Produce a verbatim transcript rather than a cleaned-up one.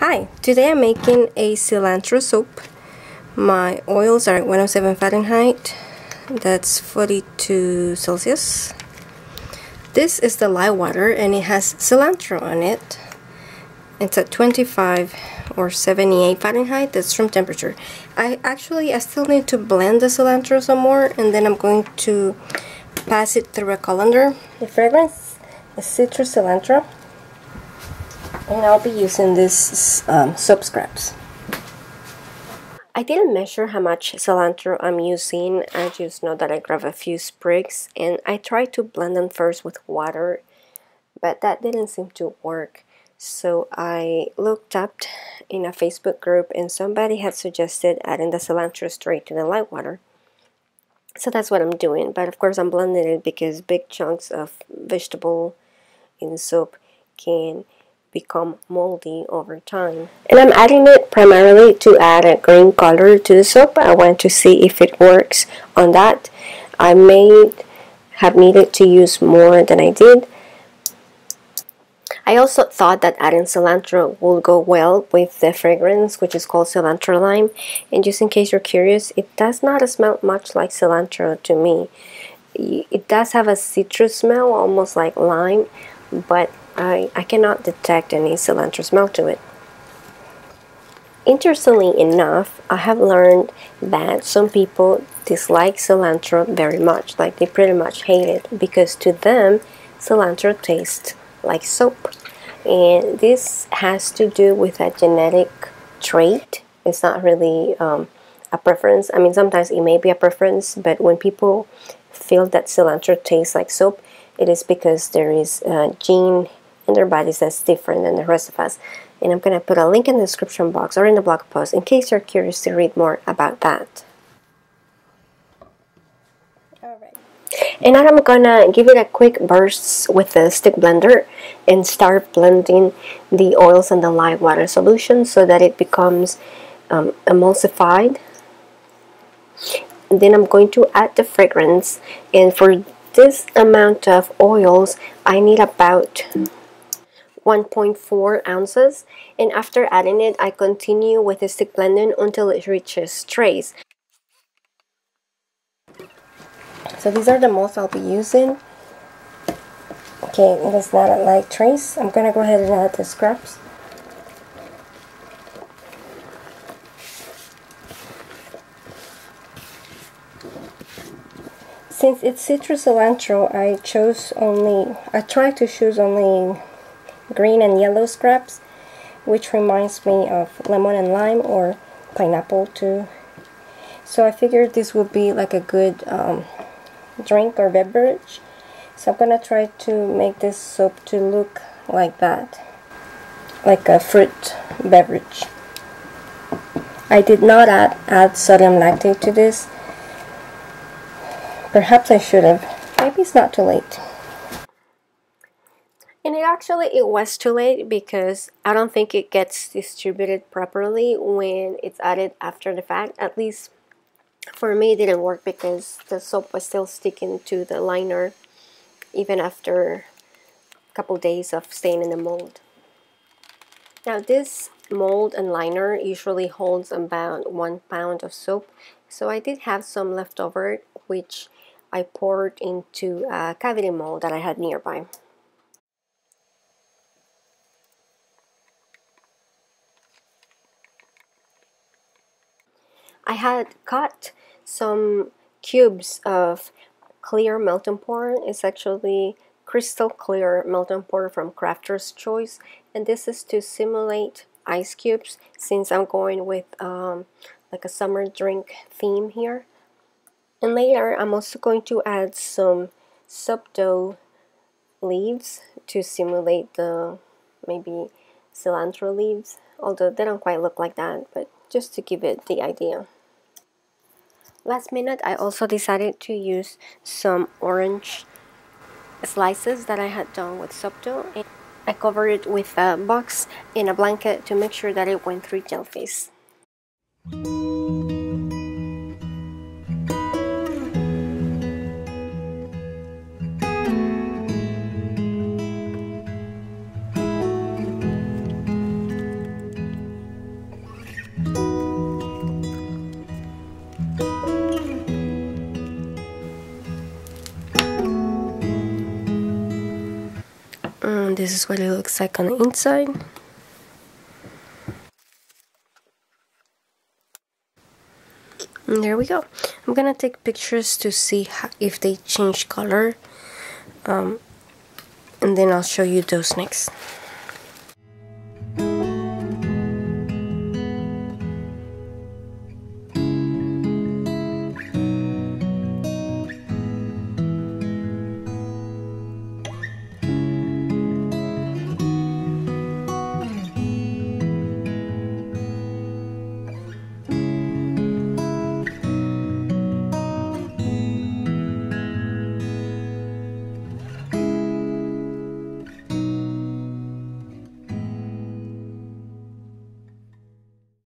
Hi, today I'm making a cilantro soup. My oils are at one oh seven Fahrenheit, that's forty-two Celsius. This is the lye water and it has cilantro on it. It's at twenty-five or seventy-eight Fahrenheit, that's room temperature. I actually, I still need to blend the cilantro some more and then I'm going to pass it through a colander. The fragrance is citrus cilantro. And I'll be using this um, soap scraps. I didn't measure how much cilantro I'm using. I just know that I grabbed a few sprigs and I tried to blend them first with water, but that didn't seem to work. So I looked up in a Facebook group and somebody had suggested adding the cilantro straight to the lye water. So that's what I'm doing, but of course I'm blending it because big chunks of vegetable in soap can become moldy over time. And I'm adding it primarily to add a green color to the soap. I want to see if it works on that. I may have needed to use more than I did. I also thought that adding cilantro will go well with the fragrance, which is called cilantro lime. And just in case you're curious, it does not smell much like cilantro to me. It does have a citrus smell, almost like lime, but I, I cannot detect any cilantro smell to it. Interestingly enough, I have learned that some people dislike cilantro very much, like they pretty much hate it, because to them, cilantro tastes like soap. And this has to do with a genetic trait. It's not really um, a preference. I mean, sometimes it may be a preference, but when people feel that cilantro tastes like soap, it is because there is a gene in their bodies that's different than the rest of us. And I'm going to put a link in the description box or in the blog post in case you're curious to read more about that. All right. And now I'm going to give it a quick burst with the stick blender and start blending the oils and the lye water solution so that it becomes um, emulsified. And then I'm going to add the fragrance, and for this amount of oils I need about one point four ounces, and after adding it I continue with the stick blending until it reaches trace. So these are the most I'll be using. Okay, that's not a light trace. I'm gonna go ahead and add the scraps. Since it's citrus cilantro, I chose only, I tried to choose only green and yellow scraps, which reminds me of lemon and lime or pineapple too. So I figured this would be like a good um, drink or beverage. So I'm gonna try to make this soup to look like that, like a fruit beverage. I did not add, add sodium lactate to this. Perhaps I should have. Maybe it's not too late. And it actually, it was too late because I don't think it gets distributed properly when it's added after the fact. At least for me it didn't work because the soap was still sticking to the liner even after a couple days of staying in the mold. Now this mold and liner usually holds about one pound of soap. So I did have some left over, which I poured into a cavity mold that I had nearby. I had cut some cubes of clear melt and pour. It's actually crystal clear melt and pour from Crafter's Choice, and this is to simulate ice cubes since I'm going with um, like a summer drink theme here. And later I'm also going to add some soap dough leaves to simulate the maybe cilantro leaves, although they don't quite look like that, but just to give it the idea. Last minute I also decided to use some orange slices that I had done with soap dough, and I covered it with a box in a blanket to make sure that it went through gel phase. and this is what it looks like on the inside. And there we go. I'm gonna take pictures to see how, if they change color, um, and then I'll show you those next.